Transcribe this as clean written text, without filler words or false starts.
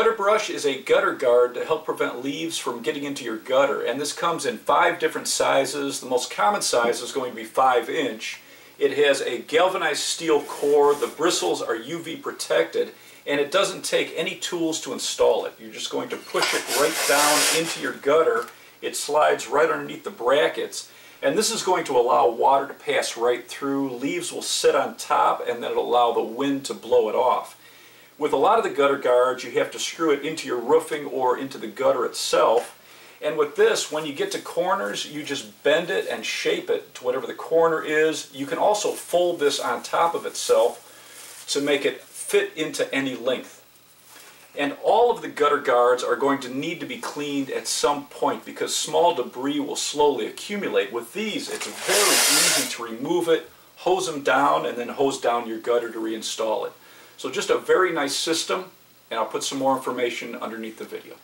Gutter Brush is a gutter guard to help prevent leaves from getting into your gutter, and this comes in 5 different sizes. The most common size is going to be 5-inch. It has a galvanized steel core, the bristles are UV protected, and it doesn't take any tools to install it. You're just going to push it right down into your gutter. It slides right underneath the brackets, and this is going to allow water to pass right through. Leaves will sit on top, and then it'll allow the wind to blow it off. With a lot of the gutter guards, you have to screw it into your roofing or into the gutter itself. And with this, when you get to corners, you just bend it and shape it to whatever the corner is. You can also fold this on top of itself to make it fit into any length. And all of the gutter guards are going to need to be cleaned at some point because small debris will slowly accumulate. With these, it's very easy to remove it, hose them down, and then hose down your gutter to reinstall it. So just a very nice system, and I'll put some more information underneath the video.